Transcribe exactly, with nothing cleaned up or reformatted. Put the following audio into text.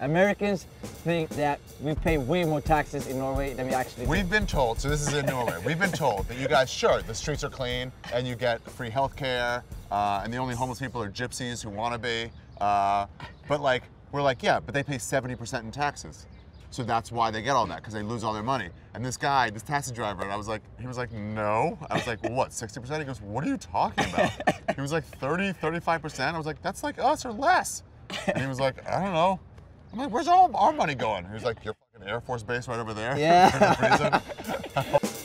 Americans think that we pay way more taxes in Norway than we actually do. We've been told, so this is in Norway, we've been told that you guys, sure, the streets are clean and you get free healthcare, uh, and the only homeless people are gypsies who want to be, uh, but like, we're like, yeah, but they pay seventy percent in taxes. So that's why they get all that, because they lose all their money. And this guy, this taxi driver, and I was like, he was like, no. I was like, what, sixty percent? He goes, what are you talking about? He was like, thirty, thirty-five percent. I was like, that's like us or less. And he was like, I don't know. I'm like, where's all our money going? He was like, your fucking Air Force base right over there. Yeah. For no reason.